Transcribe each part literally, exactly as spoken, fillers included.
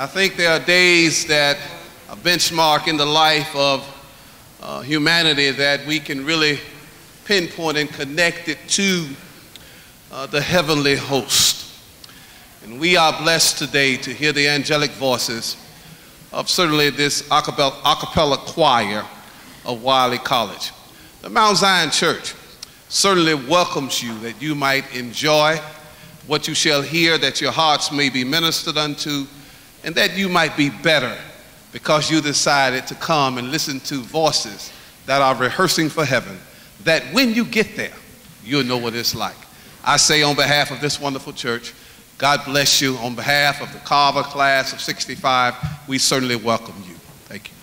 I think there are days that a benchmark in the life of uh, humanity that we can really pinpoint and connect it to uh, the heavenly host. And we are blessed today to hear the angelic voices of certainly this a cappella choir of Wiley College. The Mount Zion Church certainly welcomes you that you might enjoy what you shall hear, that your hearts may be ministered unto, and that you might be better because you decided to come and listen to voices that are rehearsing for heaven, that when you get there, you'll know what it's like. I say on behalf of this wonderful church, God bless you. On behalf of the Carver class of sixty-five, we certainly welcome you. Thank you.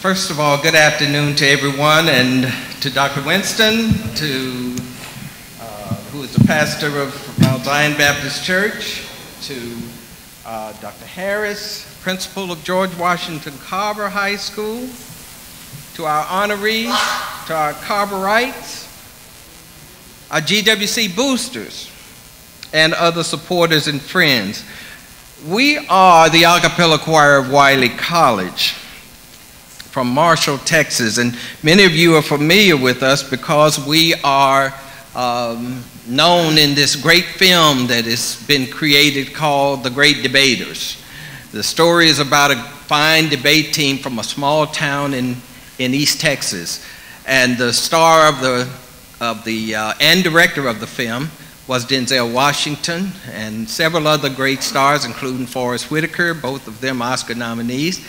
First of all, good afternoon to everyone, and to Doctor Winston, to, uh, who is the pastor of Mount Zion Baptist Church, to uh, Doctor Harris, principal of George Washington Carver High School, to our honorees, to our Carverites, our G W C boosters, and other supporters and friends. We are the a cappella choir of Wiley College from Marshall, Texas, and many of you are familiar with us because we are um, known in this great film that has been created called The Great Debaters. The story is about a fine debate team from a small town in, in East Texas. And the star of the, of the uh, and director of the film was Denzel Washington, and several other great stars, including Forrest Whitaker, both of them Oscar nominees.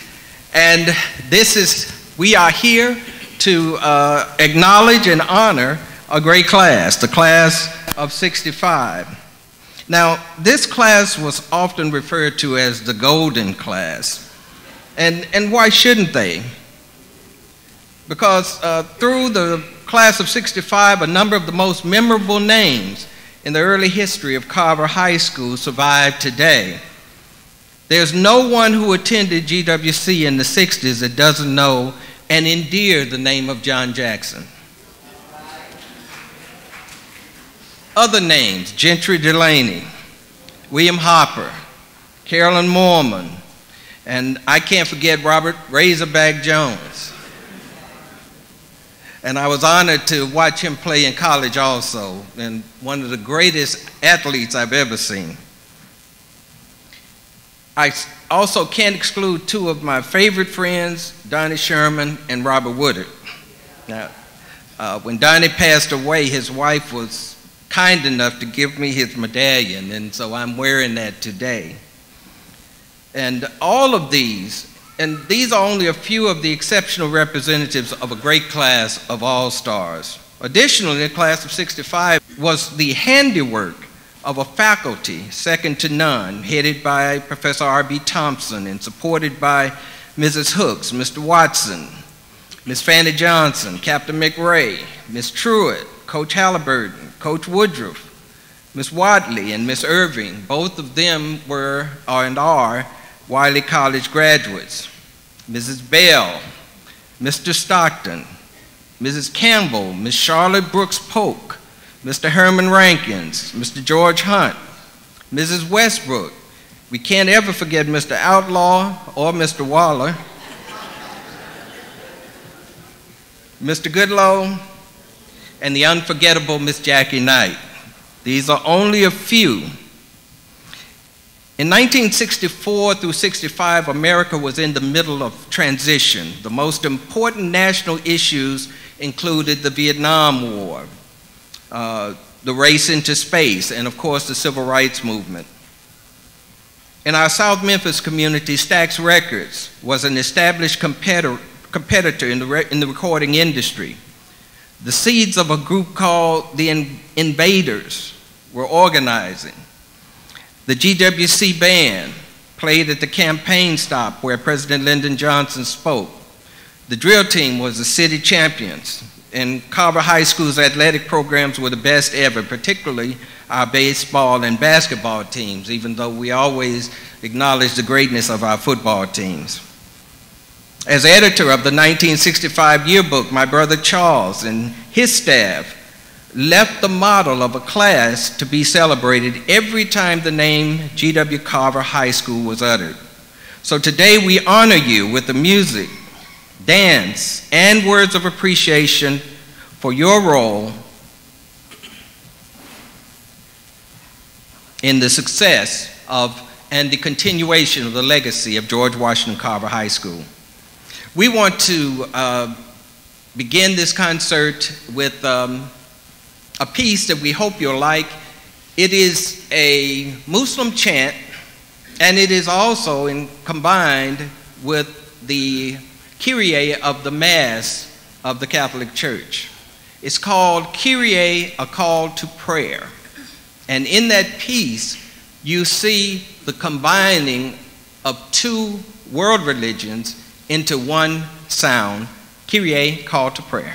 And this is, we are here to uh, acknowledge and honor a great class, the class of sixty-five. Now, this class was often referred to as the golden class. And, and why shouldn't they? Because uh, through the class of sixty-five, a number of the most memorable names in the early history of Carver High School survive today. There's no one who attended G W C in the sixties that doesn't know and endear the name of John Jackson. Other names, Gentry Delaney, William Hopper, Carolyn Moorman, and I can't forget Robert Razorback Jones. And I was honored to watch him play in college also, and one of the greatest athletes I've ever seen. I also can't exclude two of my favorite friends, Donnie Sherman and Robert Woodard. Now, uh, when Donnie passed away, his wife was kind enough to give me his medallion, and so I'm wearing that today. And all of these And these are only a few of the exceptional representatives of a great class of all-stars. Additionally, the class of sixty-five was the handiwork of a faculty second to none, headed by Professor R B Thompson and supported by Missus Hooks, Mister Watson, Miss Fannie Johnson, Captain McRae, Miss Truitt, Coach Halliburton, Coach Woodruff, Miss Wadley, and Miss Irving. Both of them were and are Wiley College graduates, Missus Bell, Mister Stockton, Missus Campbell, Miss Charlotte Brooks Polk, Mister Herman Rankins, Mister George Hunt, Missus Westbrook. We can't ever forget Mister Outlaw or Mister Waller, Mister Goodlow, and the unforgettable Miss Jackie Knight. These are only a few. In nineteen sixty-four through sixty-five, America was in the middle of transition. The most important national issues included the Vietnam War, uh, the race into space, and of course the Civil Rights Movement. In our South Memphis community, Stax Records was an established competitor, competitor in, the re in the recording industry. The seeds of a group called the In- Invaders were organizing. The G W C band played at the campaign stop where President Lyndon Johnson spoke. The drill team was the city champions, and Carver High School's athletic programs were the best ever, particularly our baseball and basketball teams, even though we always acknowledge the greatness of our football teams. As editor of the nineteen sixty-five yearbook, my brother Charles and his staff left the model of a class to be celebrated every time the name G W Carver High School was uttered. So today we honor you with the music, dance, and words of appreciation for your role in the success of and the continuation of the legacy of George Washington Carver High School. We want to uh, begin this concert with um, a piece that we hope you'll like. It is a Muslim chant, and it is also in, combined with the Kyrie of the Mass of the Catholic Church. It's called Kyrie, a Call to Prayer. And in that piece, you see the combining of two world religions into one sound, Kyrie, Call to Prayer.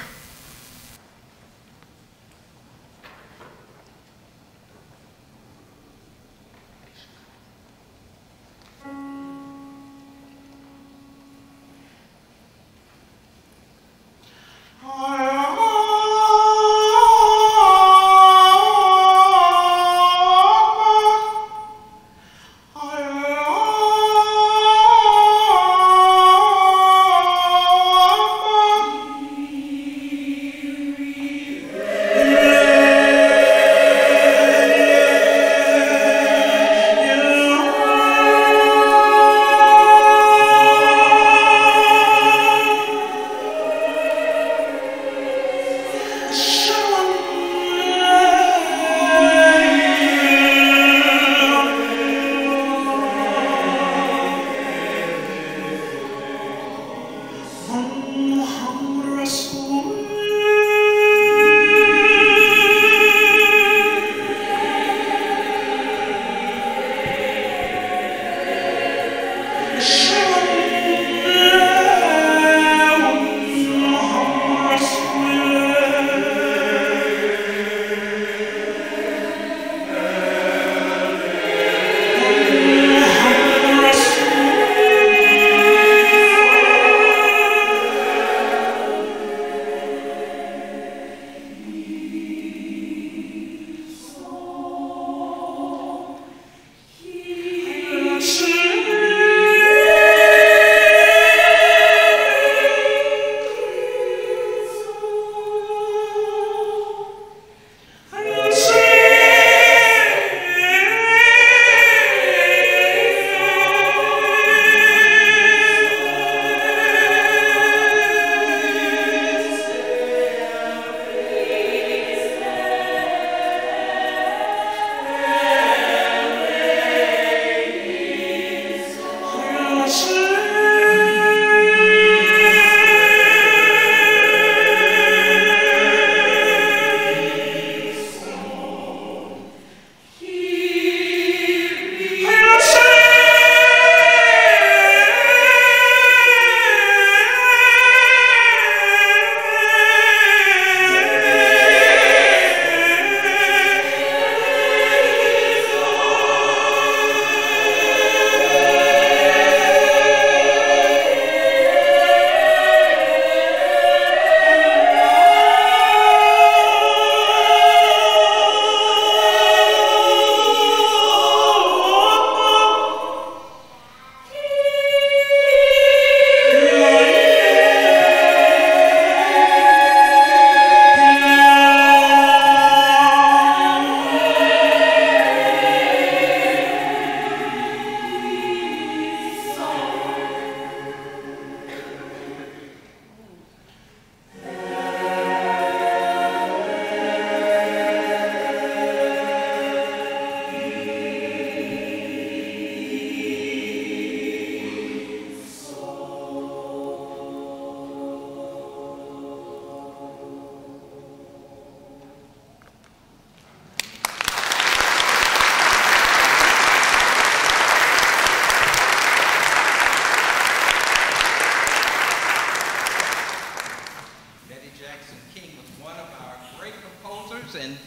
and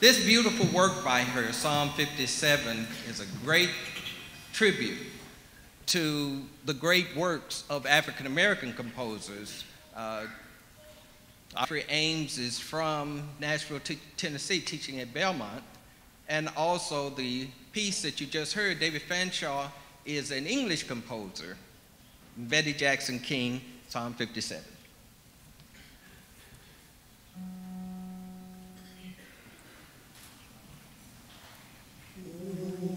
this beautiful work by her, Psalm fifty-seven, is a great tribute to the great works of African-American composers. Uh, Autry Ames is from Nashville, Tennessee, teaching at Belmont, and also the piece that you just heard, David Fanshawe, is an English composer. Betty Jackson King, Psalm fifty-seven. Oh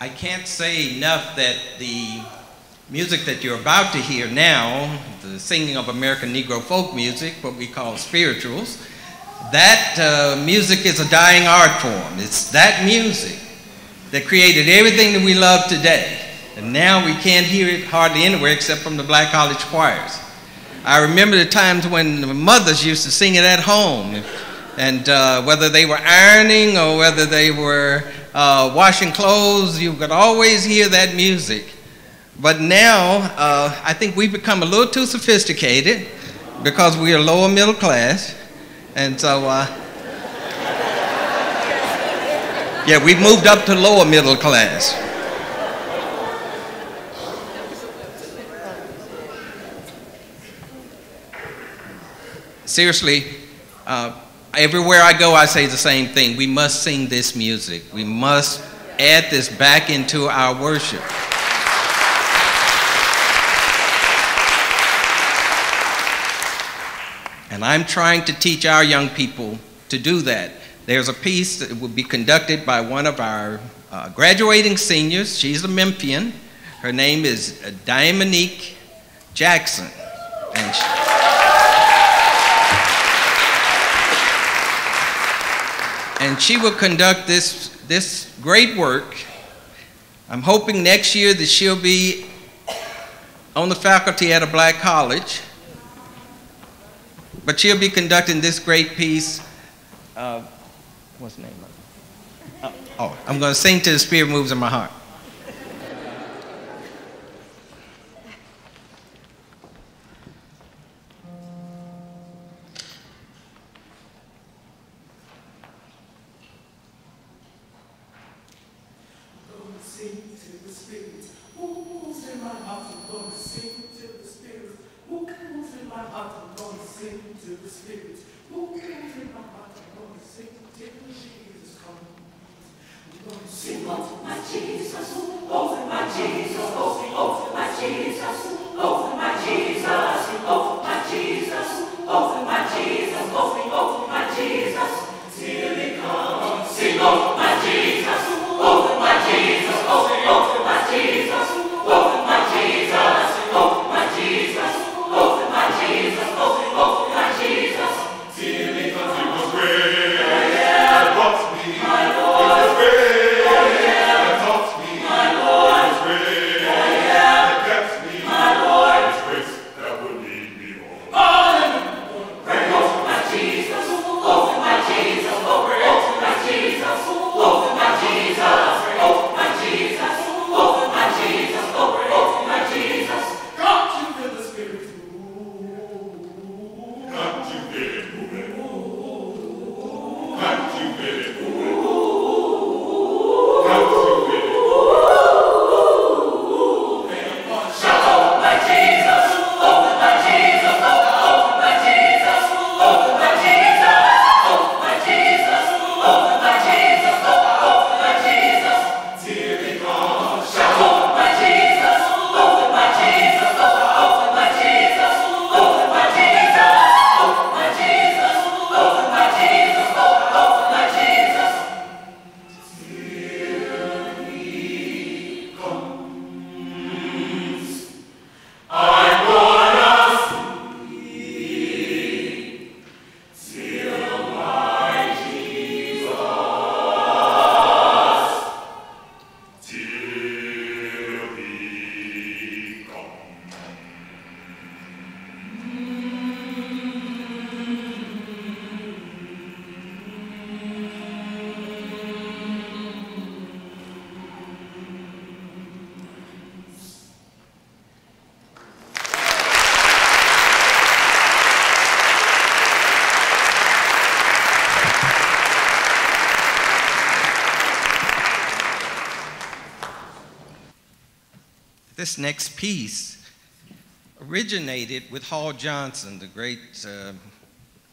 I can't say enough that the music that you're about to hear now, the singing of American Negro folk music, what we call spirituals, that uh, music is a dying art form. It's that music that created everything that we love today. And now we can't hear it hardly anywhere except from the black college choirs. I remember the times when the mothers used to sing it at home. And uh, whether they were ironing or whether they were uh, washing clothes, you could always hear that music. But now, uh, I think we've become a little too sophisticated because we are lower middle class. And so, uh, yeah, we've moved up to lower middle class. Seriously, uh, everywhere I go, I say the same thing. We must sing this music. We must add this back into our worship. And I'm trying to teach our young people to do that. There's a piece that will be conducted by one of our uh, graduating seniors. She's a Memphian. Her name is Diamonique Jackson. And she And she will conduct this, this great work. I'm hoping next year that she'll be on the faculty at a black college. But she'll be conducting this great piece. Uh, what's the name of it? Uh, oh, I'm going to sing till the spirit moves in my heart. Yeah. this next piece originated with Hall Johnson, the great, uh,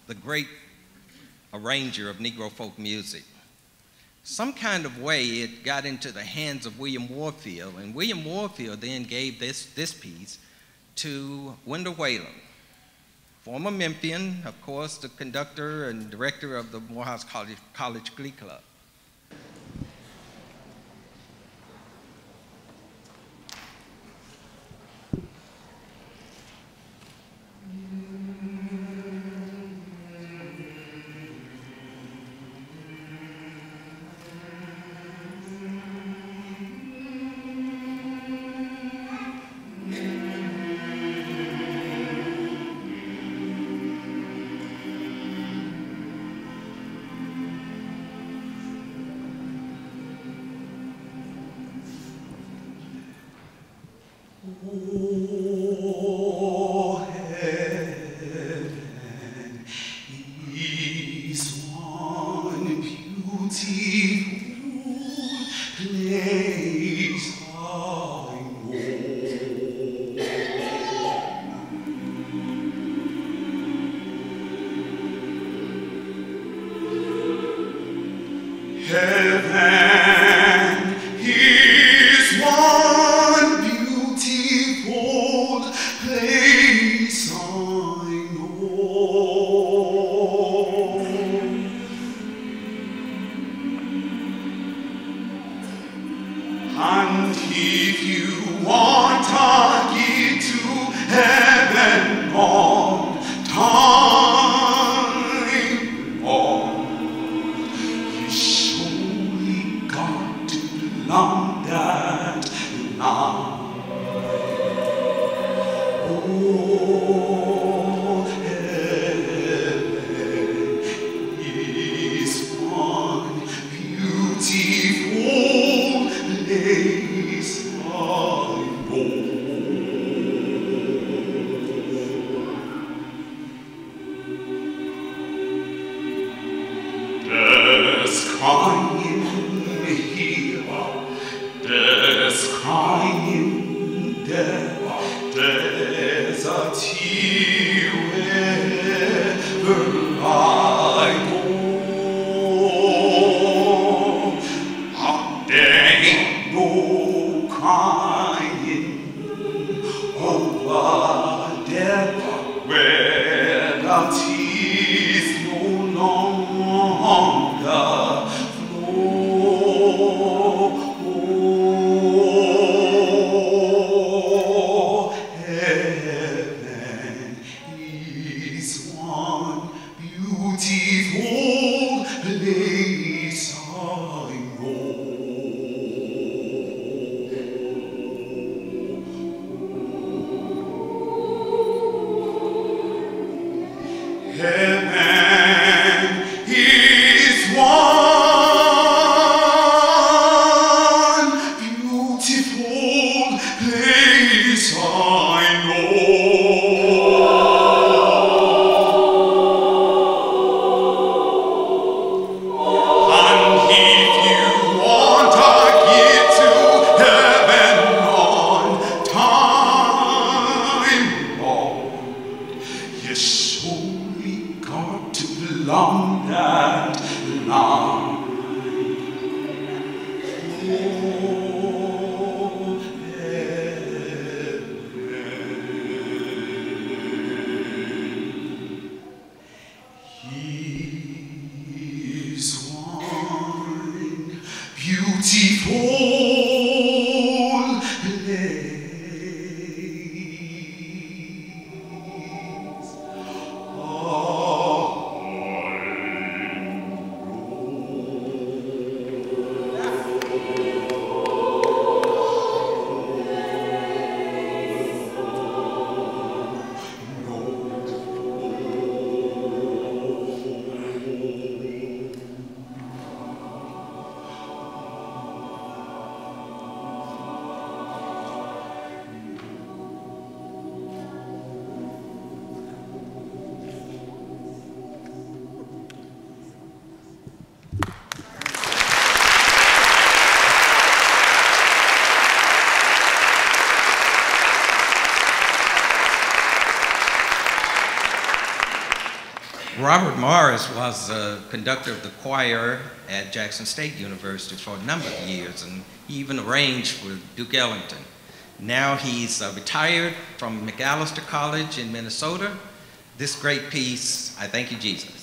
the great arranger of Negro folk music. Some kind of way it got into the hands of William Warfield, and William Warfield then gave this, this piece to Wendell Whalen, former Memphian, of course, the conductor and director of the Morehouse College, College Glee Club. There's a tear. Robert Morris was a conductor of the choir at Jackson State University for a number of years, and he even arranged with Duke Ellington. Now he's uh, retired from McAllister College in Minnesota. This great piece, I Thank You, Jesus.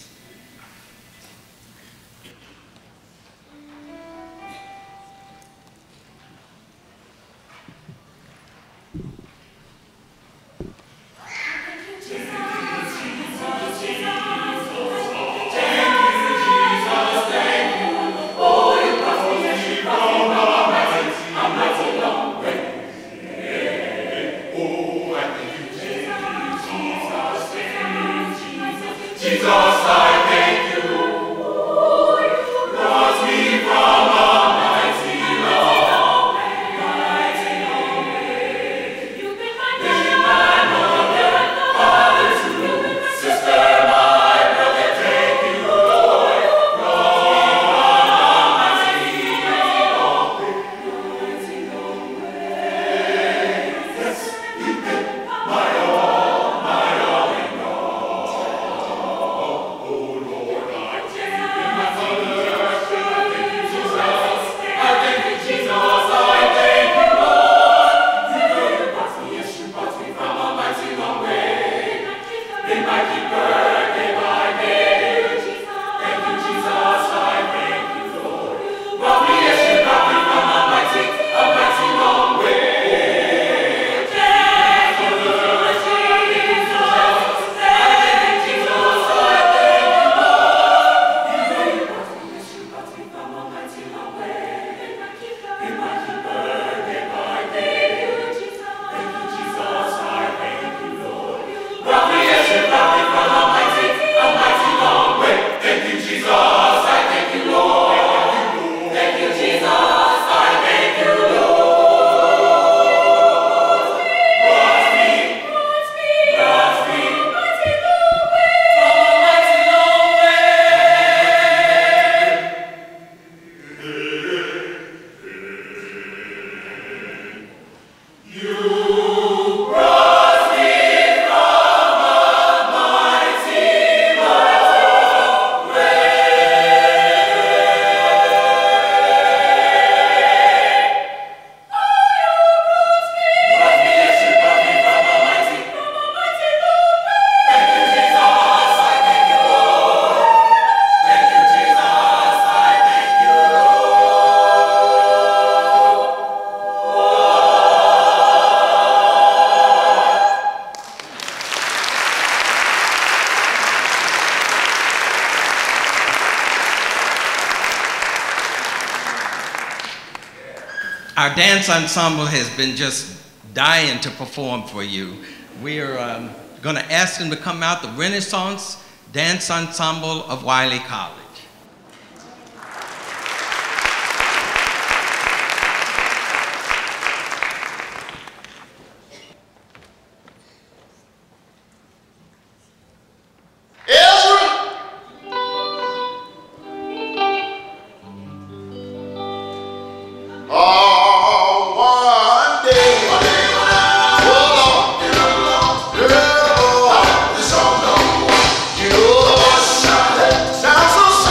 Our dance ensemble has been just dying to perform for you. We're um, going to ask them to come out, the Renaissance Dance Ensemble of Wiley College. That's so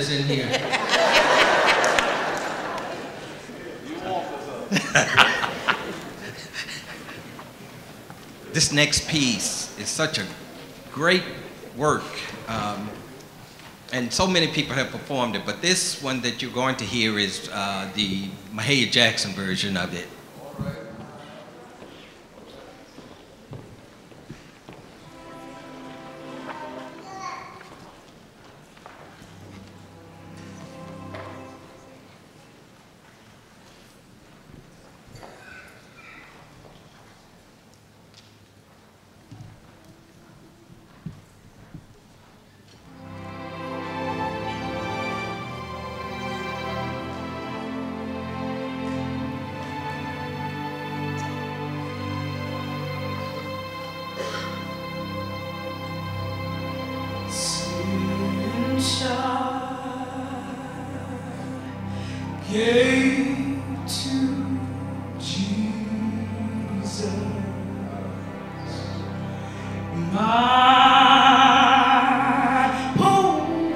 is in here. This next piece is such a great work, um, and so many people have performed it, but this one that you're going to hear is uh, the Mahalia Jackson version of it. Gave to Jesus my broken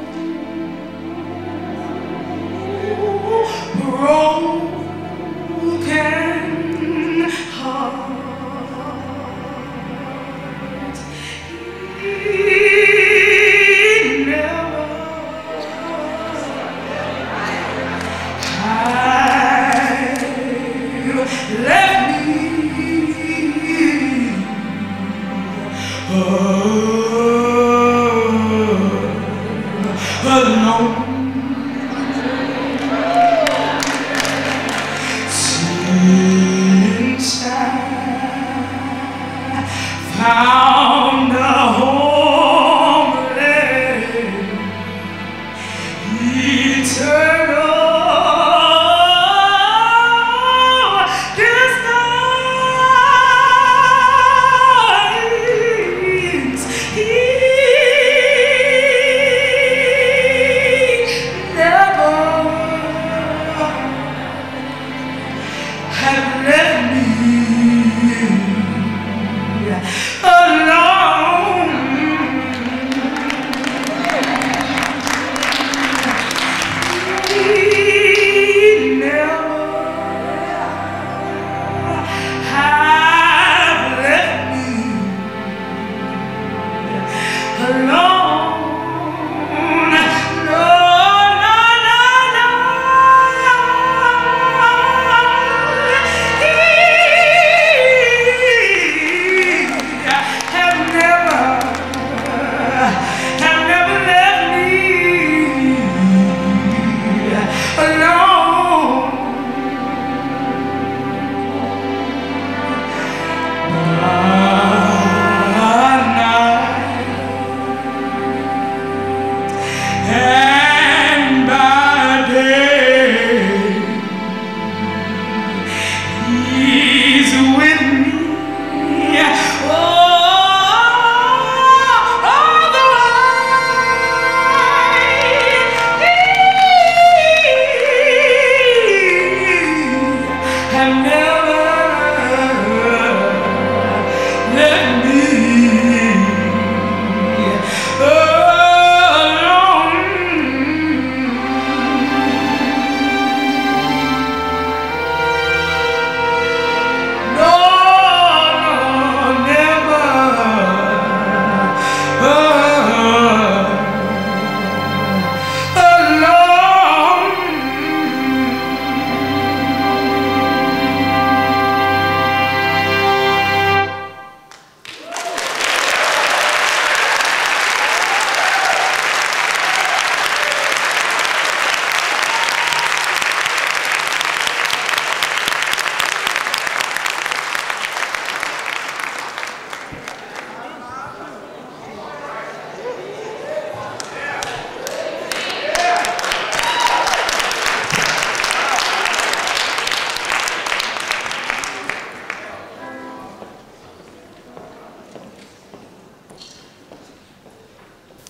heart.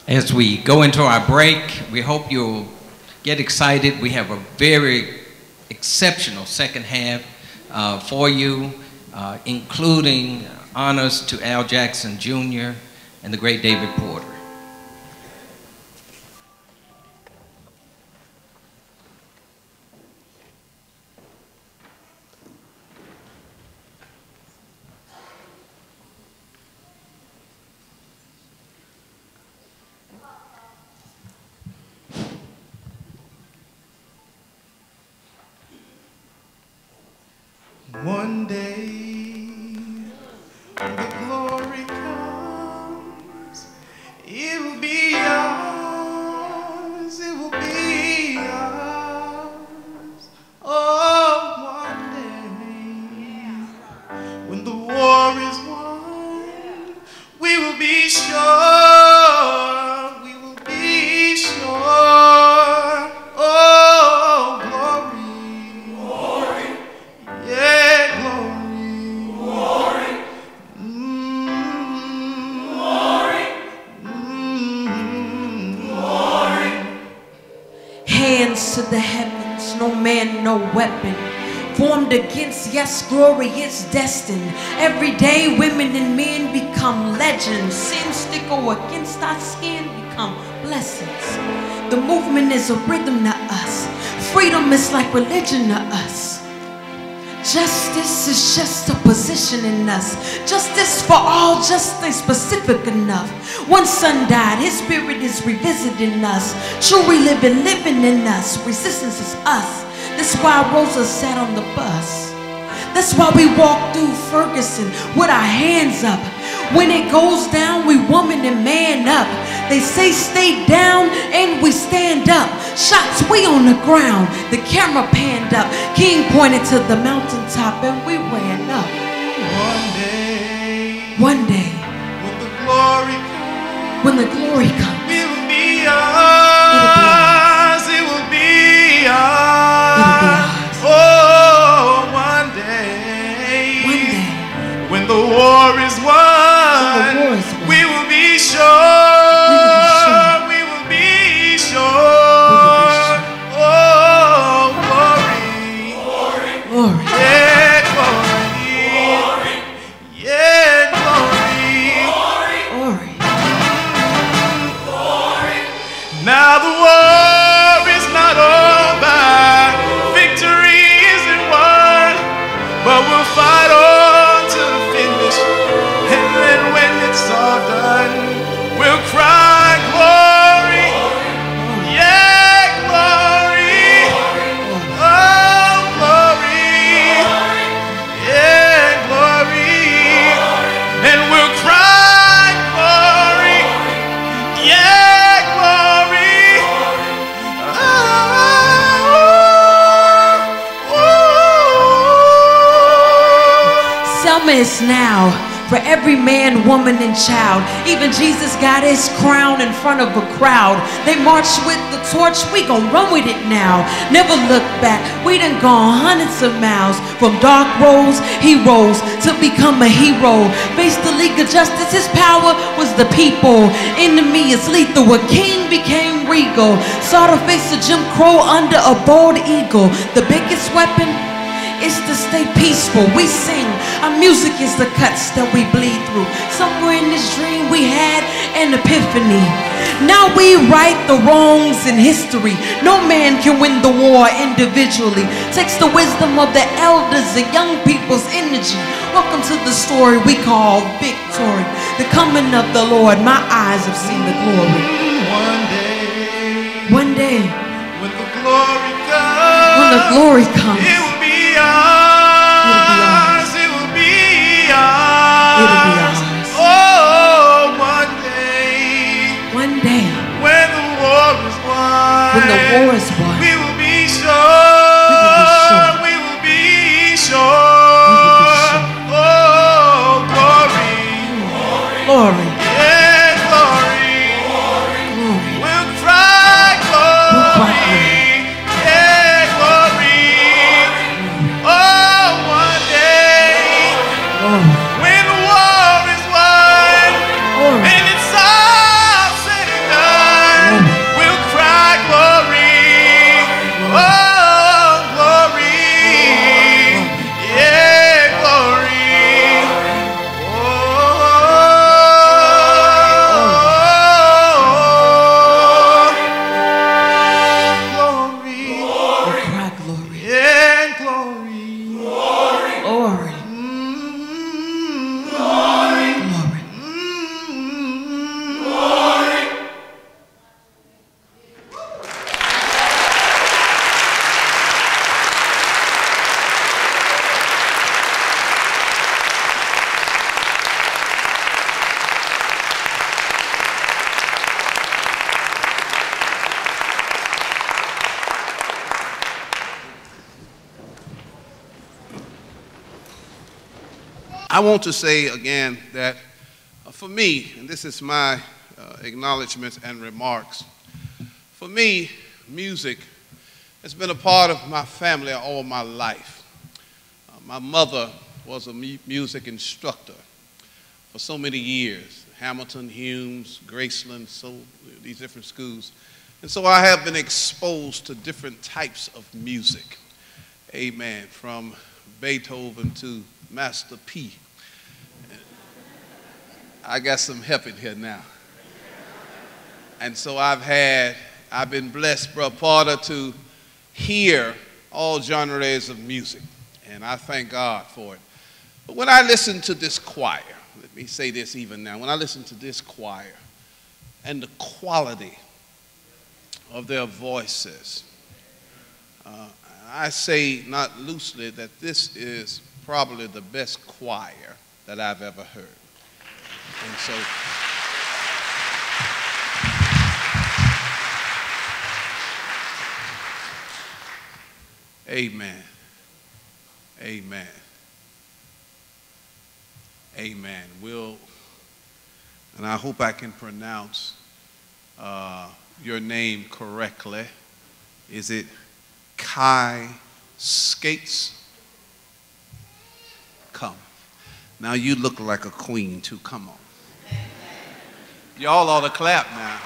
As we go into our break, we hope you'll get excited. We have a very exceptional second half uh, for you, uh, including honors to Al Jackson Junior and the great David Porter. One day, when the glory comes, it will be ours, it will be ours. Oh, one day, when the war is won, we will be sure. Hands to the heavens, no man, no weapon formed against, yes, glory is destined. Every day women and men become legends. Sins stickle against our skin become blessings. The movement is a rhythm to us. Freedom is like religion to us. Justice is just a position in us. Justice for all, just ain't specific enough. One son died, his spirit is revisiting us. Truly living, living in us. Resistance is us. That's why Rosa sat on the bus. That's why we walk through Ferguson with our hands up. When it goes down, we woman and man up. They say stay down and we stand up. Shots we on the ground, the camera panned up. King pointed to the mountaintop and we ran up. One day, one day, when the glory comes, when the glory comes, it will be ours, it will be ours. Oh, one day, one day, when the war is won, when the war is won, we will be sure. Now the war is not over, victory isn't won, but we'll fight on to the finish, and then when it's all done, we'll cry glory, yeah, glory, oh, glory, yeah, glory, and we'll cry glory, yeah. Is now for every man, woman, and child. Even Jesus got his crown in front of a crowd. They marched with the torch, we gon' run with it now. Never look back, we done gone hundreds of miles. From dark roads, heroes, to become a hero. Faced the League of Justice, his power was the people. Enemy is lethal, a king became regal. Saw the face of Jim Crow under a bald eagle. The biggest weapon is to stay peaceful. We sing, our music is the cuts that we bleed through. Somewhere in this dream we had an epiphany. Now we right the wrongs in history. No man can win the war individually. Takes the wisdom of the elders and young people's energy. Welcome to the story we call victory. The coming of the Lord, my eyes have seen the glory. One day, one day, when the glory comes, when the glory comes, when the war is won, we will be sure, we will be sure, oh, glory, glory, yeah, glory, glory, we'll cry glory, yeah, glory, oh. I want to say again that for me, and this is my uh, acknowledgments and remarks, for me, music has been a part of my family all my life. Uh, my mother was a mu music instructor for so many years, Hamilton, Humes, Graceland, so these different schools. And so I have been exposed to different types of music, amen, from Beethoven to Master P. I got some help in here now. And so I've had, I've been blessed, Brother Porter, to hear all genres of music, and I thank God for it. But when I listen to this choir, let me say this even now, when I listen to this choir and the quality of their voices, uh, I say not loosely that this is probably the best choir that I've ever heard. And so, amen, amen, amen. We'll, and I hope I can pronounce uh, your name correctly. Is it Kai Skates? Come. Now you look like a queen too, come on. Y'all ought to clap now.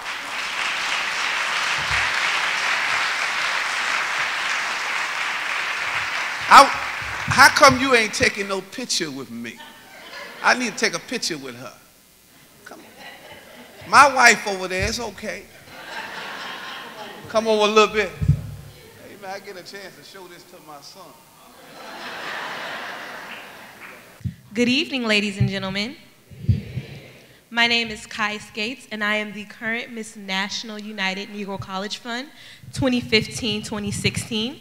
I, how come you ain't taking no picture with me? I need to take a picture with her. Come on. My wife over there, it's okay. Come over a little bit. Hey, man, I get a chance to show this to my son. Good evening, ladies and gentlemen. My name is Kai Skates, and I am the current Miss National United Negro College Fund, twenty fifteen twenty sixteen.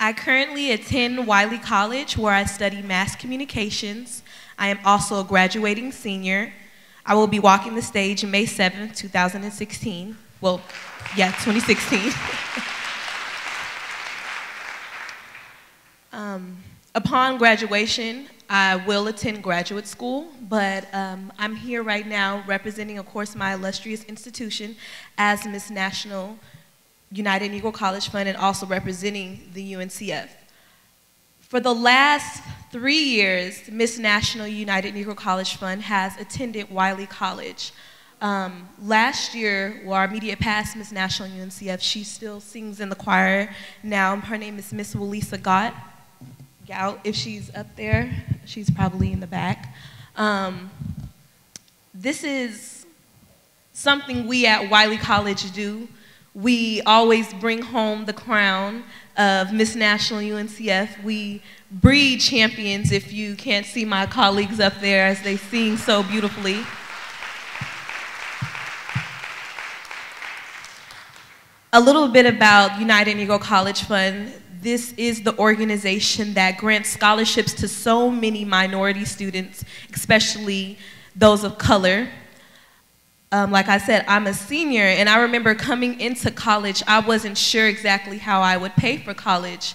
I currently attend Wiley College, where I study mass communications. I am also a graduating senior. I will be walking the stage May seventh two thousand sixteen. Well, yeah, twenty sixteen. Um, upon graduation, I will attend graduate school, but um, I'm here right now representing, of course, my illustrious institution as Miss National United Negro College Fund and also representing the U N C F. For the last three years, Miss National United Negro College Fund has attended Wiley College. Um, last year, well, our immediate past Miss National U N C F, she still sings in the choir now. Her name is Miss Walisa Gout. Gout, if she's up there, she's probably in the back. Um, this is something we at Wiley College do. We always bring home the crown of Miss National U N C F. We breed champions, if you can't see my colleagues up there as they sing so beautifully. A little bit about United Negro College Fund. This is the organization that grants scholarships to so many minority students, especially those of color. Um, like I said, I'm a senior, and I remember coming into college, I wasn't sure exactly how I would pay for college.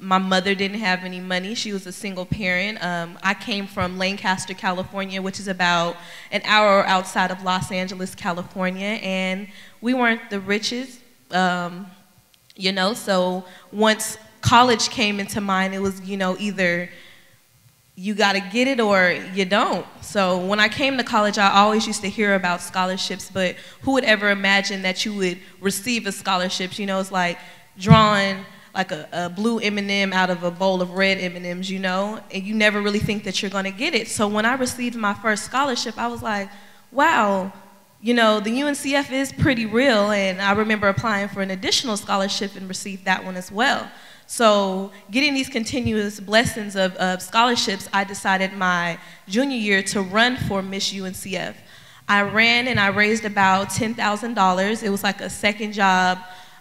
My mother didn't have any money. She was a single parent. Um, I came from Lancaster, California, which is about an hour outside of Los Angeles, California, and we weren't the richest, um, you know, so once college came into mind, it was, you know, either you gotta get it or you don't. So when I came to college, I always used to hear about scholarships, but who would ever imagine that you would receive a scholarship? You know, it's like drawing like a, a blue M and M out of a bowl of red M and M's, you know, and you never really think that you're gonna get it. So when I received my first scholarship, I was like, wow, you know, the U N C F is pretty real, and I remember applying for an additional scholarship and received that one as well. So getting these continuous blessings of, of scholarships, I decided my junior year to run for Miss U N C F. I ran and I raised about ten thousand dollars. It was like a second job,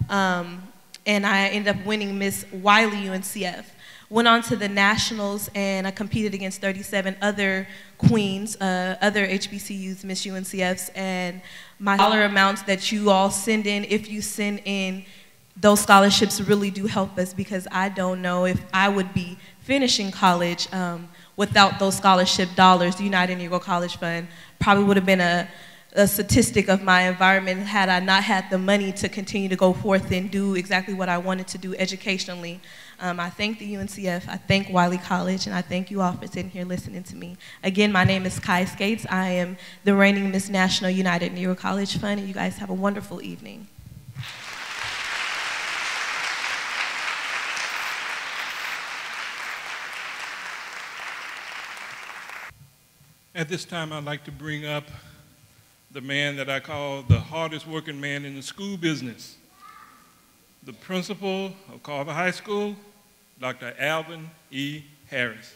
um, and I ended up winning Miss Wiley U N C F. Went on to the nationals, and I competed against thirty-seven other queens, uh, other H B C Us, Miss U N C Fs, and my dollar amounts that you all send in, if you send in those scholarships really do help us, because I don't know if I would be finishing college um, without those scholarship dollars. The United Negro College Fund probably would have been a, a statistic of my environment had I not had the money to continue to go forth and do exactly what I wanted to do educationally. Um, I thank the U N C F, I thank Wiley College, and I thank you all for sitting here listening to me. Again, my name is Kai Skates. I am the reigning Miss National United Negro College Fund, and you guys have a wonderful evening. At this time, I'd like to bring up the man that I call the hardest working man in the school business, the principal of Carver High School, Doctor Alvin E. Harris.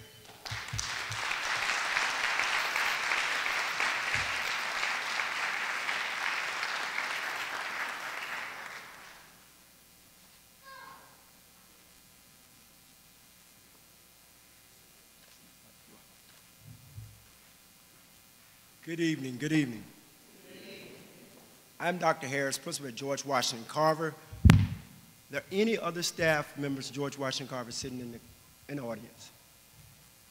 Good evening, good evening. Good evening. I'm Doctor Harris, principal at George Washington Carver. Are there any other staff members of George Washington Carver sitting in the, in the audience?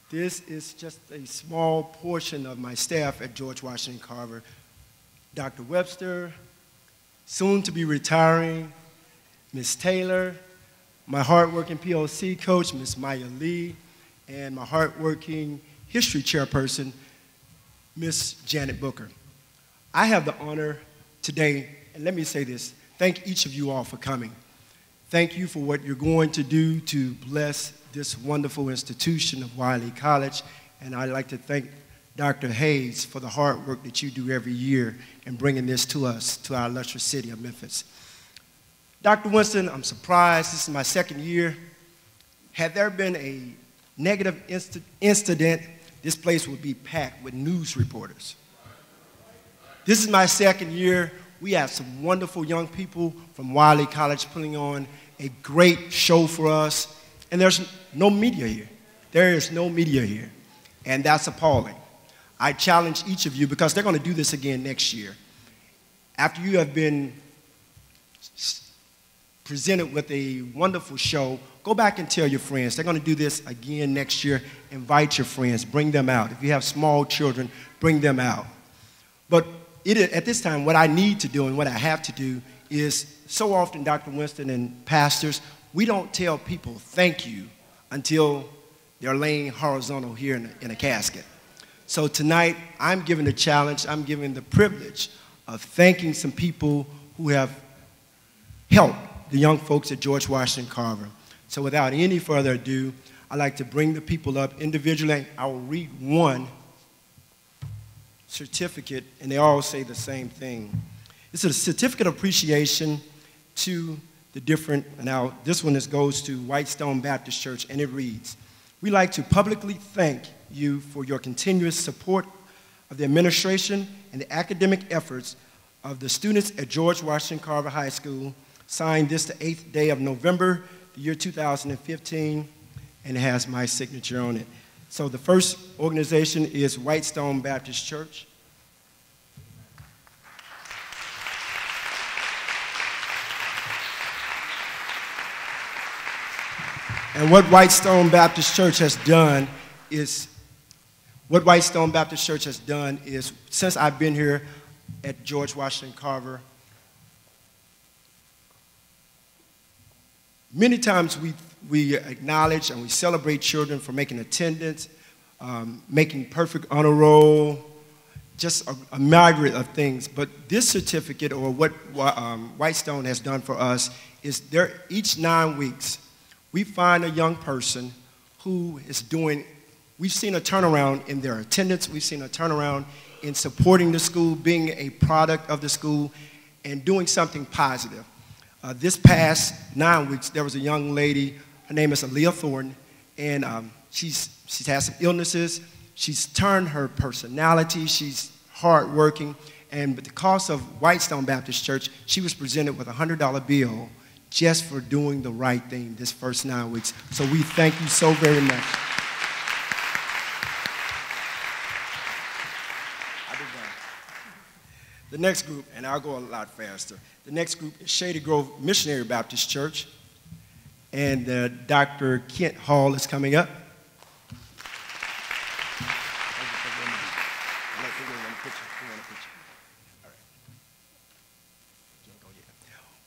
This is just a small portion of my staff at George Washington Carver. Doctor Webster, soon to be retiring, Miz Taylor, my hardworking P O C coach, Miz Maya Lee, and my hardworking history chairperson, Miss Janet Booker. I have the honor today, and let me say this, thank each of you all for coming. Thank you for what you're going to do to bless this wonderful institution of Wiley College, and I'd like to thank Doctor Hayes for the hard work that you do every year in bringing this to us, to our illustrious city of Memphis. Doctor Winston, I'm surprised, this is my second year. Had there been a negative inst incident, this place would be packed with news reporters. This is my second year. We have some wonderful young people from Wiley College putting on a great show for us. And there's no media here. There is no media here. And that's appalling. I challenge each of you, because they're going to do this again next year. After you have been presented with a wonderful show, go back and tell your friends. They're going to do this again next year. Invite your friends. Bring them out. If you have small children, bring them out. But it, at this time, what I need to do and what I have to do is, so often, Doctor Winston and pastors, we don't tell people thank you until they're laying horizontal here in a, in a casket. So tonight, I'm given the challenge, I'm given the privilege of thanking some people who have helped the young folks at George Washington Carver. So without any further ado, I'd like to bring the people up individually. I will read one certificate, and they all say the same thing. It's a certificate of appreciation to the different, and now this one is, goes to Whitestone Baptist Church, and it reads, "We like to publicly thank you for your continuous support of the administration and the academic efforts of the students at George Washington Carver High School. Signed this the eighth day of November, the year two thousand fifteen, and it has my signature on it." So the first organization is Whitestone Baptist Church. And what Whitestone Baptist Church has done is, what Whitestone Baptist Church has done is, since I've been here at George Washington Carver, many times we, we acknowledge and we celebrate children for making attendance, um, making perfect honor roll, just a, a myriad of things. But this certificate, or what um, Whitestone has done for us, is there, each nine weeks, we find a young person who is doing, we've seen a turnaround in their attendance, we've seen a turnaround in supporting the school, being a product of the school, and doing something positive. Uh, this past nine weeks, there was a young lady, her name is Aaliyah Thornton, and um, she's, she's had some illnesses. She's turned her personality, she's hardworking, and but the cost of Whitestone Baptist Church, she was presented with a one hundred dollar bill just for doing the right thing this first nine weeks. So we thank you so very much. The next group, and I'll go a lot faster, the next group is Shady Grove Missionary Baptist Church, and uh, Doctor Kent Hall is coming up.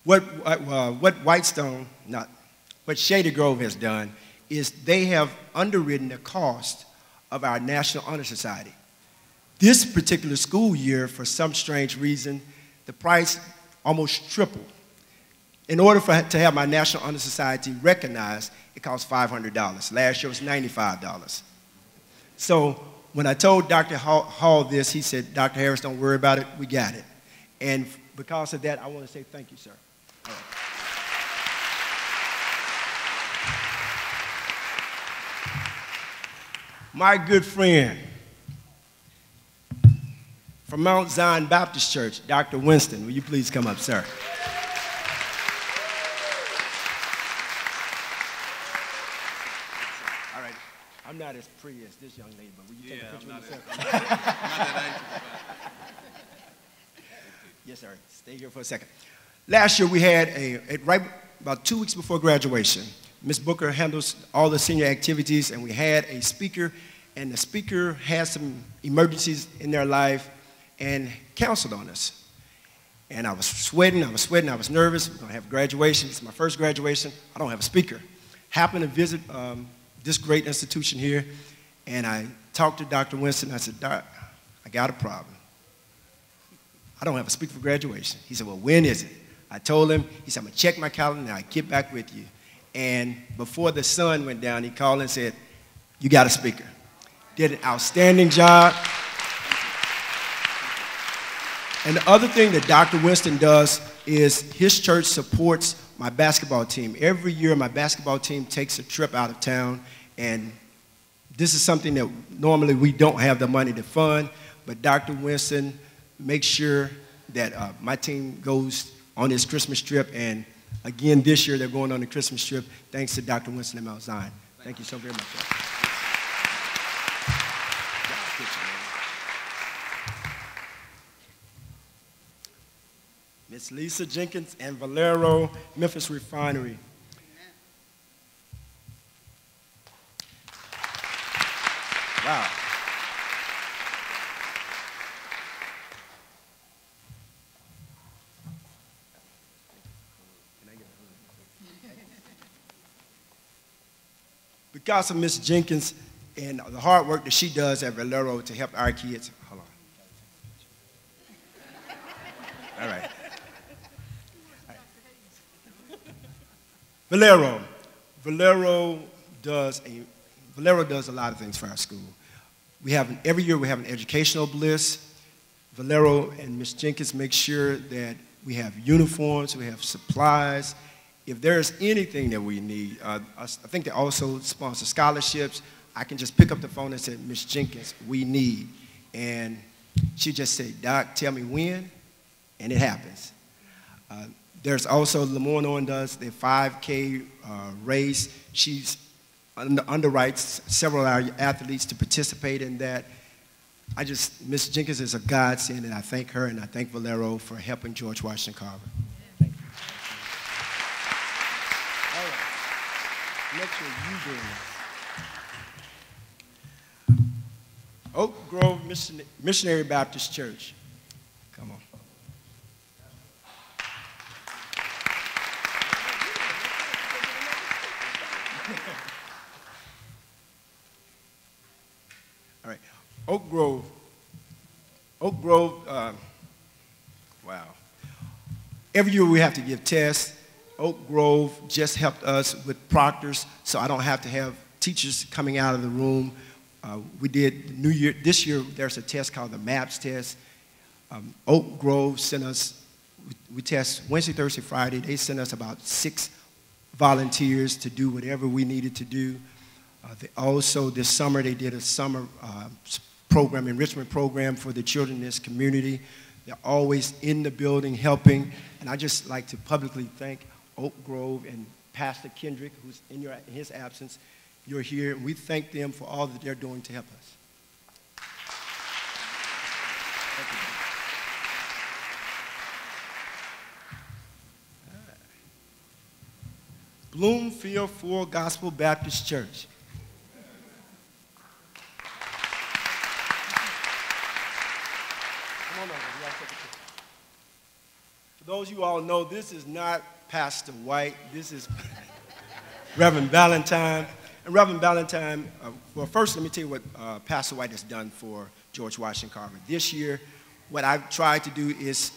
What, uh, what Whitestone, not, what Shady Grove has done is they have underwritten the cost of our National Honor Society. This particular school year, for some strange reason, the price almost tripled. In order for, to have my National Honor Society recognized, it cost five hundred dollars. Last year was ninety-five dollars. So when I told Doctor Hall this, he said, Doctor Harris, don't worry about it, we got it. And because of that, I want to say thank you, sir. All right. My good friend from Mount Zion Baptist Church, Doctor Winston, will you please come up, sir? All right, I'm not as pretty as this young lady, but will you take yeah, a picture I'm with not yourself? As, I'm not that age, yes, sir, stay here for a second. Last year we had, a, a right about two weeks before graduation, Miz Booker handles all the senior activities, and we had a speaker, and the speaker had some emergencies in their life and counseled on us. And I was sweating, I was sweating, I was nervous. We're gonna have graduation, it's my first graduation. I don't have a speaker. Happened to visit um, this great institution here, and I talked to Doctor Winston. I said, Doc, I got a problem. I don't have a speaker for graduation. He said, well, when is it? I told him, he said, I'm gonna check my calendar and I'll get back with you. And before the sun went down, he called and said, you got a speaker. Did an outstanding job. And the other thing that Doctor Winston does is his church supports my basketball team. Every year, my basketball team takes a trip out of town, and this is something that normally we don't have the money to fund, but Doctor Winston makes sure that uh, my team goes on this Christmas trip, and again, this year, they're going on the Christmas trip, thanks to Doctor Winston and Mount Zion. Thank you so very much. Miss Lisa Jenkins and Valero, Memphis Refinery. Wow. Because of Miss Jenkins and the hard work that she does at Valero to help our kids. Hold on. All right. All right. Valero. Valero does a Valero does a lot of things for our school. We have an, every year we have an educational bliss. Valero and Miss Jenkins make sure that we have uniforms, we have supplies. If there's anything that we need, uh, I think they also sponsor scholarships. I can just pick up the phone and say, Miss Jenkins, we need. And she just said, Doc, tell me when, and it happens. Uh, there's also Lamorne Owen does the five K uh, race. She under underwrites several of our athletes to participate in that. I just, Miss Jenkins is a godsend, and I thank her, and I thank Valero for helping George Washington Carver. Next year, you doing this. Oak Grove Mission Missionary Baptist Church. Come on. All right, Oak Grove. Oak Grove. Uh, wow. Every year we have to give tests. Oak Grove just helped us with proctors, so I don't have to have teachers coming out of the room. Uh, we did New Year, this year there's a test called the MAPS test. Um, Oak Grove sent us, we, we test Wednesday, Thursday, Friday. They sent us about six volunteers to do whatever we needed to do. Uh, they also this summer they did a summer uh, program, enrichment program for the children in this community. They're always in the building helping, and I just like to publicly thank Oak Grove and Pastor Kendrick, who's in, your, in his absence. You're here, and we thank them for all that they're doing to help us. Thank you. Bloomfield Full Gospel Baptist Church. Come on over. You gotta take a picture. For those of you all know, this is not Pastor White. This is Reverend Ballantyne. And Reverend Ballantyne, uh, well, first let me tell you what uh, Pastor White has done for George Washington Carver. This year, what I've tried to do is,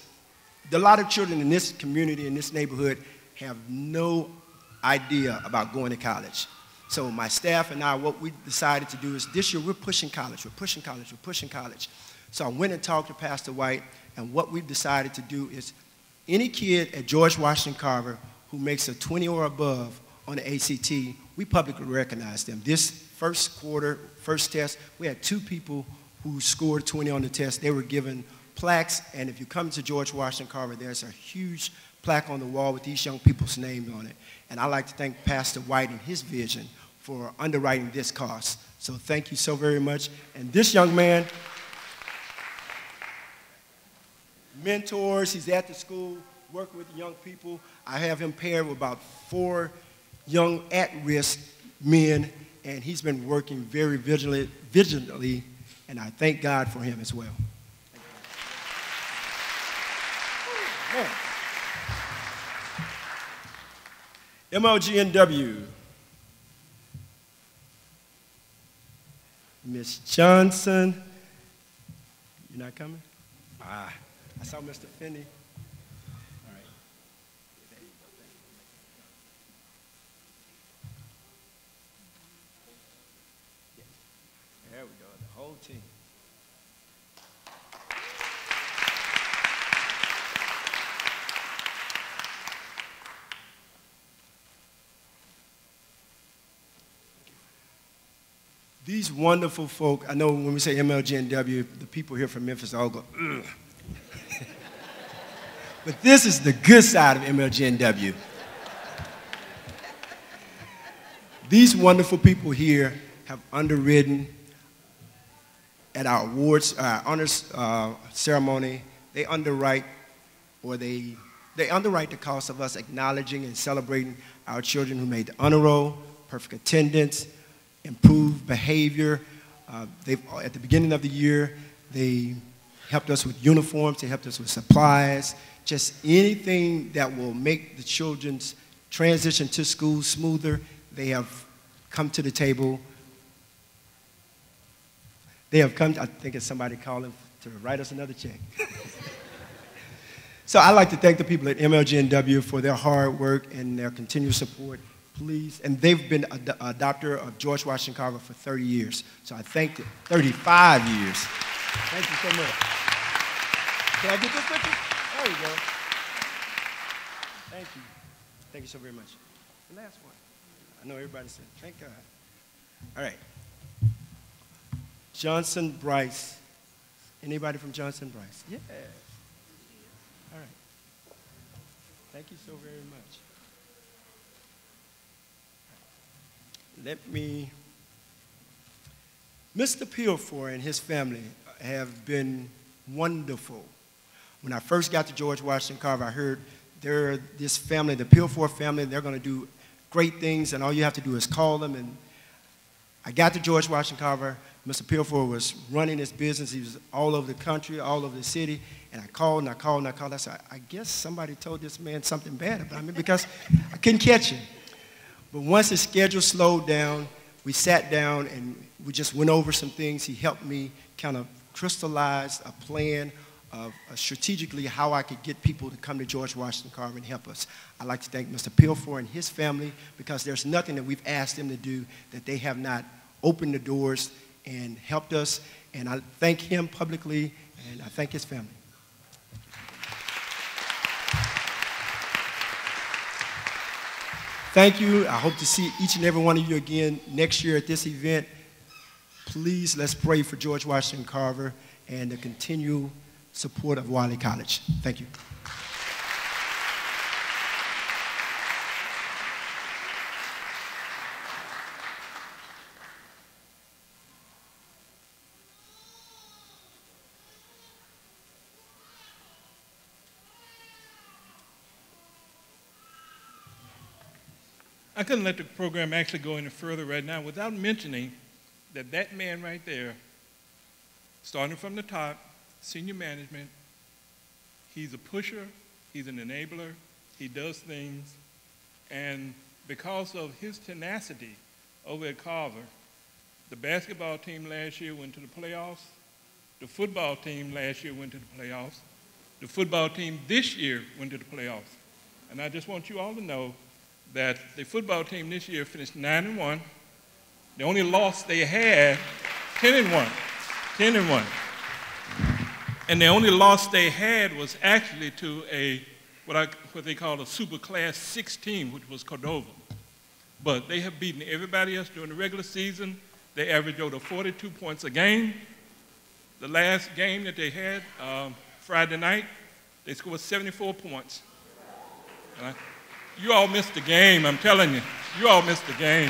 a lot of children in this community, in this neighborhood, have no idea about going to college. So my staff and I, what we decided to do is, this year we're pushing college, we're pushing college, we're pushing college. So I went and talked to Pastor White, and what we've decided to do is, any kid at George Washington Carver who makes a twenty or above on the A C T, we publicly recognize them. This first quarter, first test, we had two people who scored twenty on the test. They were given plaques, and if you come to George Washington Carver, there's a huge plaque on the wall with these young people's names on it. And I'd like to thank Pastor White and his vision for underwriting this cost. So thank you so very much. And this young man mentors, he's at the school, working with young people. I have him paired with about four young at-risk men, and he's been working very vigilantly, and I thank God for him as well. M L G N W. Miss Johnson. You're not coming? Ah, I saw Mister Finney. All right. There we go, the whole team. These wonderful folk, I know when we say M L G N W, the people here from Memphis all go, ugh. But this is the good side of M L G N W. These wonderful people here have underwritten at our awards, our honors uh, ceremony, they underwrite, or they, they underwrite the cost of us acknowledging and celebrating our children who made the honor roll, perfect attendance, improved behavior. Uh, they've, at the beginning of the year, they helped us with uniforms, they helped us with supplies, just anything that will make the children's transition to school smoother. They have come to the table. They have come, to, I think it's somebody calling to write us another check. So I'd like to thank the people at M L G N W for their hard work and their continued support. Please, and they've been a, a doctor of George Washington Carver for thirty years. So I thank you, thirty-five years. Thank you so much. Can I get this picture? There you go. Thank you. Thank you so very much. The last one. I know everybody said, thank God. All right. Johnson Bryce. Anybody from Johnson Bryce? Yeah. All right. Thank you so very much. Let me, Mister Peelfor and his family have been wonderful. When I first got to George Washington Carver, I heard they're this family, the Peelfor family, they're gonna do great things and all you have to do is call them. And I got to George Washington Carver, Mister Peelfor was running his business, he was all over the country, all over the city, and I called and I called and I called. I said, I guess somebody told this man something bad about me because I couldn't catch him. But once his schedule slowed down, we sat down and we just went over some things. He helped me kind of crystallize a plan of uh, strategically how I could get people to come to George Washington Carver and help us. I'd like to thank Mister Peelfor and his family because there's nothing that we've asked them to do that they have not opened the doors and helped us. And I thank him publicly and I thank his family. Thank you. I hope to see each and every one of you again next year at this event. Please, let's pray for George Washington Carver and the continued support of Wiley College. Thank you. I couldn't let the program actually go any further right now without mentioning that that man right there, starting from the top, senior management, he's a pusher, he's an enabler, he does things, and because of his tenacity over at Carver, the basketball team last year went to the playoffs, the football team last year went to the playoffs, the football team this year went to the playoffs. And I just want you all to know that the football team this year finished nine and one. The only loss they had, ten and one, ten and one. And the only loss they had was actually to a, what, I, what they call a super class six team, which was Cordova. But they have beaten everybody else during the regular season. They averaged over forty-two points a game. The last game that they had, um, Friday night, they scored seventy-four points. I, you all missed the game, I'm telling you. You all missed the game.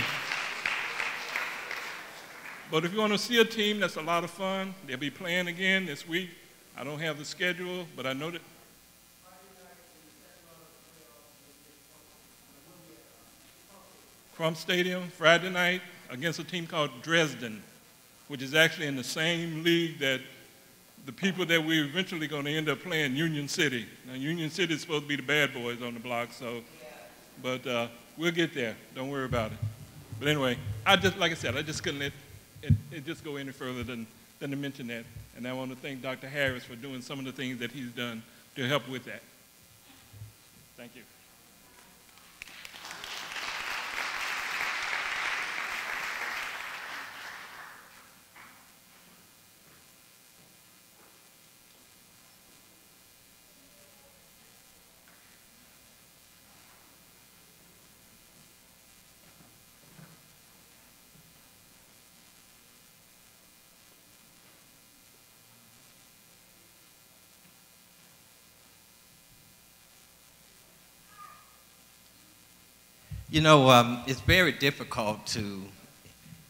But if you want to see a team that's a lot of fun, they'll be playing again this week. I don't have the schedule, but I know that. Crump Stadium, Friday night, against a team called Dresden, which is actually in the same league that the people that we're eventually going to end up playing, Union City. Now, Union City is supposed to be the bad boys on the block, so, but uh, we'll get there. Don't worry about it. But anyway, I just, like I said, I just couldn't let it, it just go any further than, than to mention that. And I want to thank Doctor Harris for doing some of the things that he's done to help with that. Thank you. You know, um, it's very difficult to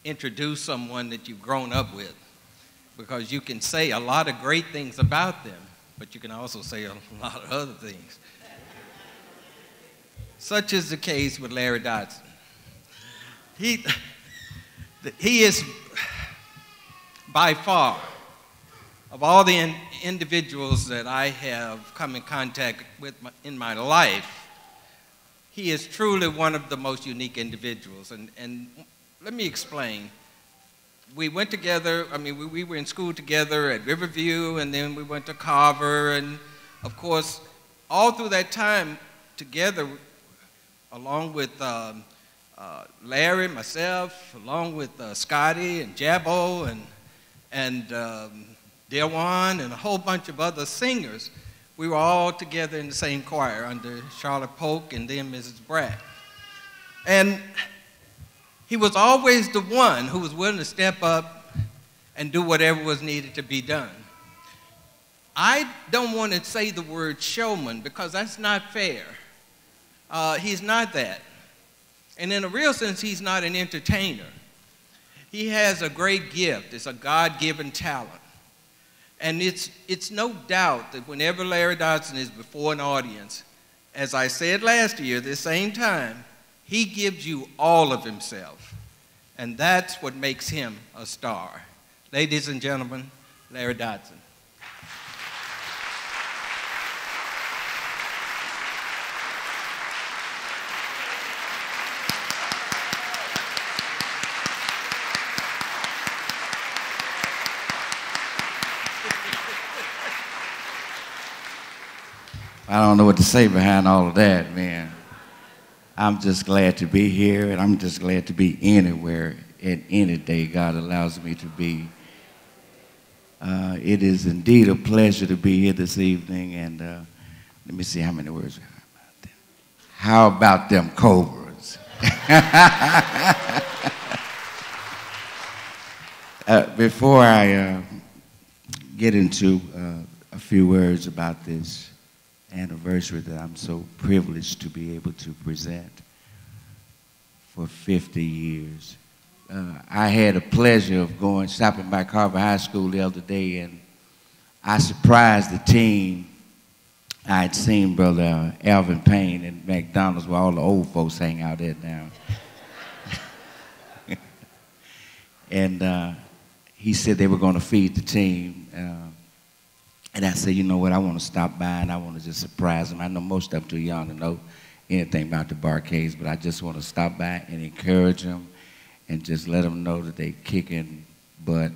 introduce someone that you've grown up with, because you can say a lot of great things about them, but you can also say a lot of other things. Such is the case with Larry Dodson. He, he is by far, of all the in individuals that I have come in contact with my, in my life, he is truly one of the most unique individuals. And, and let me explain. We went together, I mean, we, we were in school together at Riverview, and then we went to Carver. And of course, all through that time together, along with um, uh, Larry, myself, along with uh, Scotty and Jabbo and, and um, Dewan and a whole bunch of other singers, we were all together in the same choir under Charlotte Polk and then Missus Bragg. And he was always the one who was willing to step up and do whatever was needed to be done. I don't want to say the word showman because that's not fair. Uh, he's not that. And in a real sense, he's not an entertainer. He has a great gift. It's a God-given talent. And it's, it's no doubt that whenever Larry Dodson is before an audience, as I said last year, this same time, he gives you all of himself. And that's what makes him a star. Ladies and gentlemen, Larry Dodson. I don't know what to say behind all of that, man. I'm just glad to be here, and I'm just glad to be anywhere and any day God allows me to be. Uh, it is indeed a pleasure to be here this evening, and uh, let me see how many words we have about them. How about them Cobras? uh, before I uh, get into uh, a few words about this anniversary that I'm so privileged to be able to present for fifty years. Uh, I had a pleasure of going, stopping by Carver High School the other day, and I surprised the team I had seen Brother Alvin Payne at McDonald's where all the old folks hang out there now. And uh, he said they were going to feed the team. Uh, and I said, you know what, I want to stop by and I want to just surprise them. I know most of them too young to know anything about the barcades, but I just want to stop by and encourage them and just let them know that they kicking butt.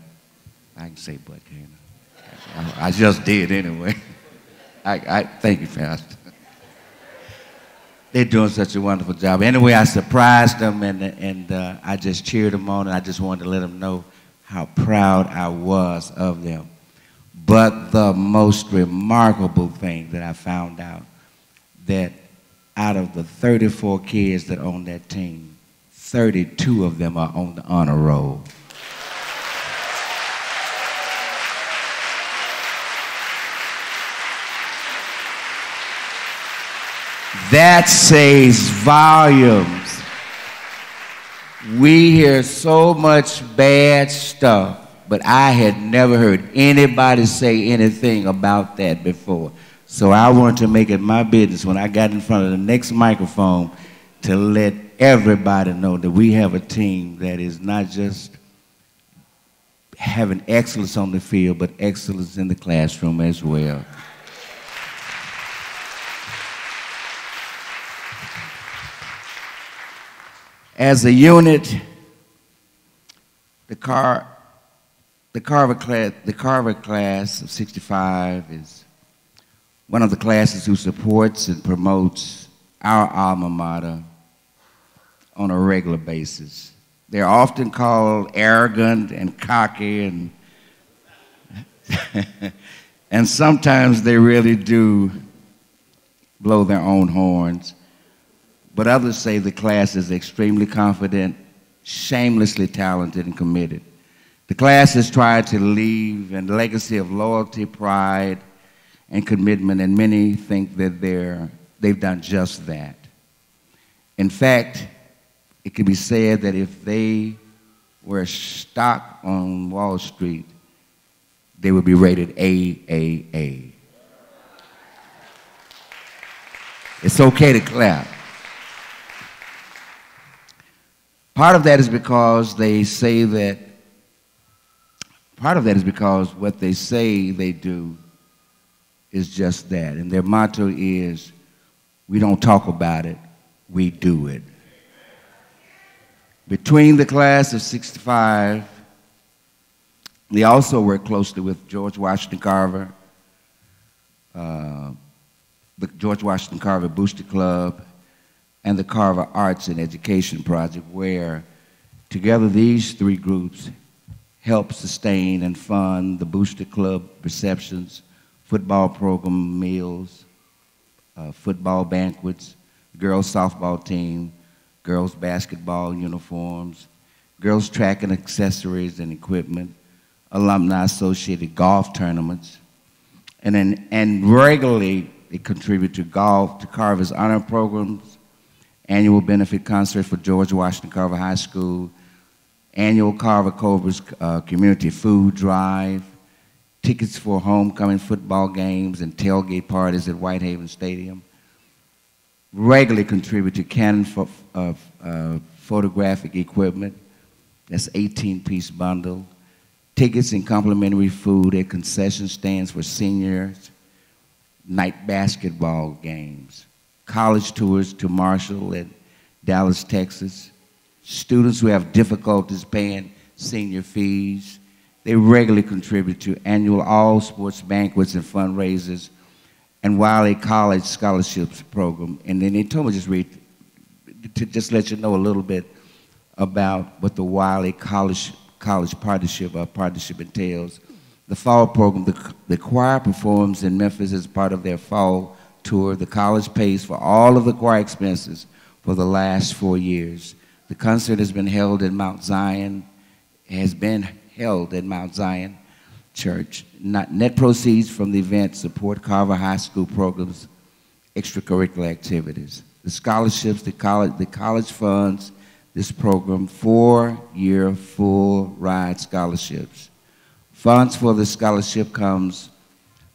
I can say butt, can't I? I, I just did anyway. I, I, thank you, Pastor. They're doing such a wonderful job. Anyway, I surprised them, and, and uh, I just cheered them on, and I just wanted to let them know how proud I was of them. But the most remarkable thing that I found out, that out of the thirty-four kids that are on that team, thirty-two of them are on the honor roll. That says volumes. We hear so much bad stuff, but I had never heard anybody say anything about that before. So I wanted to make it my business when I got in front of the next microphone to let everybody know that we have a team that is not just having excellence on the field, but excellence in the classroom as well. As a unit, the, car, the, Carver class, the Carver class of sixty-five is one of the classes who supports and promotes our alma mater on a regular basis. They're often called arrogant and cocky, and, and sometimes they really do blow their own horns. But others say the class is extremely confident, shamelessly talented, and committed. The class has tried to leave a legacy of loyalty, pride, and commitment, and many think that they're, they've done just that. In fact, it can be said that if they were a stock on Wall Street, they would be rated triple A. It's okay to clap. Part of that is because they say that, part of that is because what they say they do is just that. And their motto is, we don't talk about it, we do it. Between the class of sixty-five, they also work closely with George Washington Carver, uh, the George Washington Carver Booster Club, and the Carver Arts and Education Project, where together these three groups help sustain and fund the Booster Club receptions, football program meals, uh, football banquets, girls softball team, girls basketball uniforms, girls track and accessories and equipment, alumni associated golf tournaments, and, then, and regularly they contribute to golf, to Carver's honor programs, annual benefit concert for George Washington Carver High School, annual Carver Cobras uh, community food drive, tickets for homecoming football games and tailgate parties at Whitehaven Stadium, regularly contribute to Canon for, uh, uh, photographic equipment, that's eighteen-piece bundle, tickets and complimentary food at concession stands for seniors, night basketball games, college tours to Marshall and Dallas, Texas, students who have difficulties paying senior fees. They regularly contribute to annual all-sports banquets and fundraisers and Wiley College scholarships program. And then they told me just read, to just let you know a little bit about what the Wiley College, College partnership, or partnership entails. The fall program, the, the choir performs in Memphis as part of their fall tour. The college pays for all of the choir expenses for the last four years. The concert has been held in Mount Zion, has been held at Mount Zion Church. Not, net proceeds from the event support Carver High School programs, extracurricular activities. The scholarships, the college, the college funds this program, four-year full ride scholarships. Funds for the scholarship comes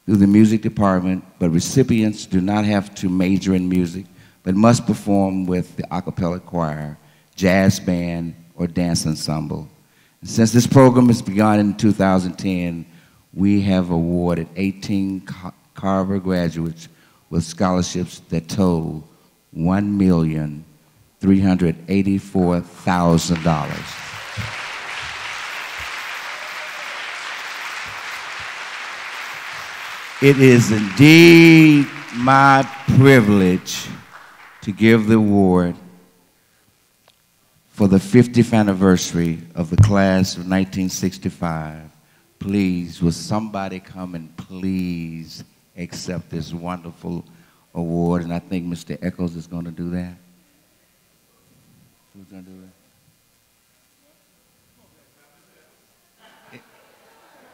through the music department, but recipients do not have to major in music, but must perform with the a cappella choir, jazz band, or dance ensemble. And since this program has begun in two thousand ten, we have awarded eighteen Carver graduates with scholarships that total one million three hundred eighty-four thousand dollars. It is indeed my privilege to give the award for the fiftieth anniversary of the class of nineteen sixty-five. Please, will somebody come and please accept this wonderful award? And I think Mister Echols is going to do that. Who's going to do that? It,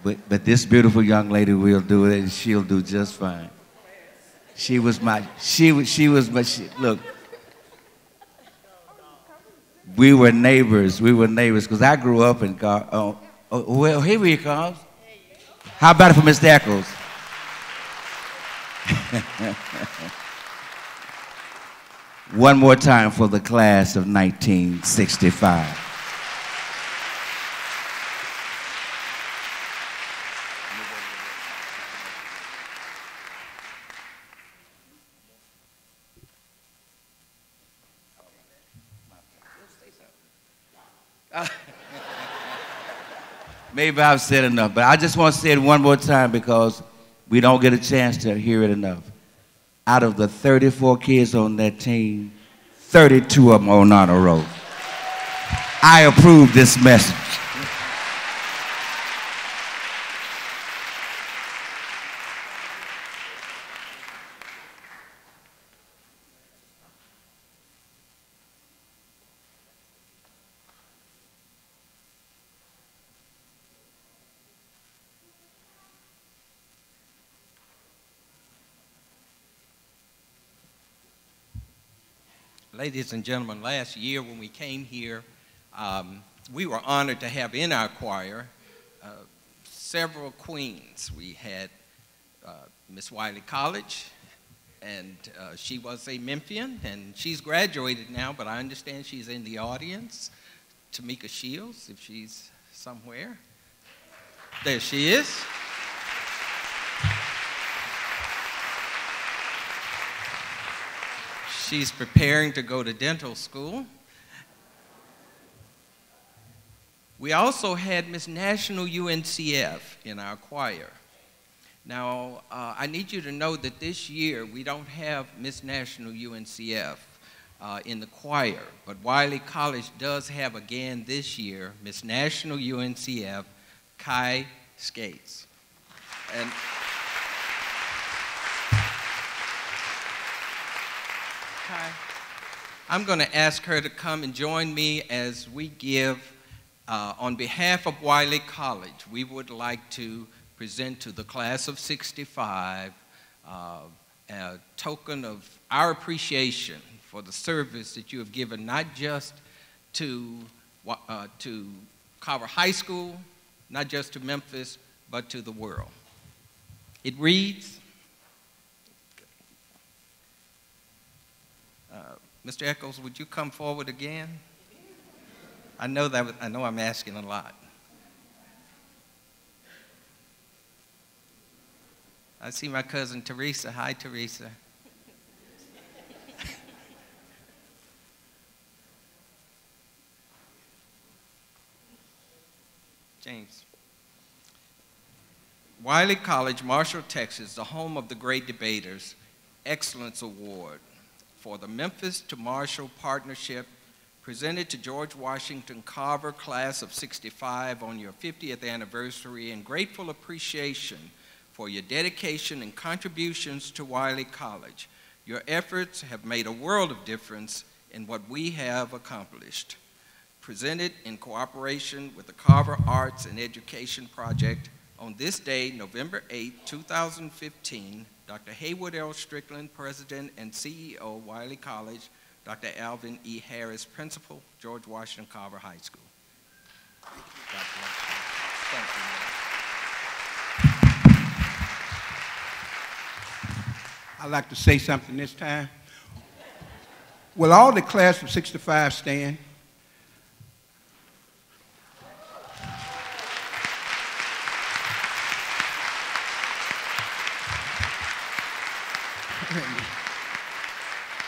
but, but this beautiful young lady will do it, and she'll do just fine. She was my, she was, she was my, she, look. We were neighbors, we were neighbors, because I grew up in, Car oh, oh, well, here he comes. How about it for Mister Echols? One more time for the class of nineteen sixty-five. Maybe I've said enough, but I just want to say it one more time because we don't get a chance to hear it enough. Out of the thirty-four kids on that team, thirty-two of them are on honor roll. I approve this message. Ladies and gentlemen, last year when we came here, um, we were honored to have in our choir uh, several queens. We had uh, Miss Wiley College, and uh, she was a Memphian, and she's graduated now, but I understand she's in the audience. Tamika Shields, if she's somewhere. There she is. She's preparing to go to dental school. We also had Miss National U N C F in our choir. Now, uh, I need you to know that this year we don't have Miss National U N C F uh, in the choir, but Wiley College does have again this year Miss National U N C F, Kai Skates. And Hi. I'm going to ask her to come and join me as we give, uh, on behalf of Wiley College, we would like to present to the class of sixty-five uh, a token of our appreciation for the service that you have given, not just to, uh, to Carver High School, not just to Memphis, but to the world. It reads, Mister Echols, would you come forward again? I know that I know I'm asking a lot. I see my cousin Teresa. Hi, Teresa. James. Wiley College, Marshall, Texas, the home of the great debaters, Excellence Award for the Memphis to Marshall Partnership, presented to George Washington Carver Class of sixty-five on your fiftieth anniversary, in grateful appreciation for your dedication and contributions to Wiley College. Your efforts have made a world of difference in what we have accomplished. Presented in cooperation with the Carver Arts and Education Project, on this day, November eighth two thousand fifteen, Doctor Haywood L. Strickland, President and C E O, Wiley College; Doctor Alvin E. Harris, Principal, George Washington Carver High School. Thank you. God bless you. Thank you. I'd like to say something this time. Will all the class of sixty-five stand?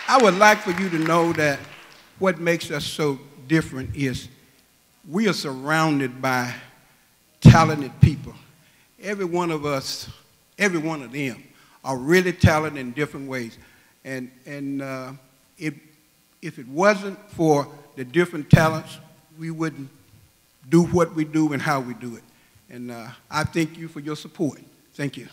I would like for you to know that what makes us so different is we are surrounded by talented people. Every one of us, every one of them, are really talented in different ways. And, and uh, it, if it wasn't for the different talents, we wouldn't do what we do and how we do it. And uh, I thank you for your support. Thank you.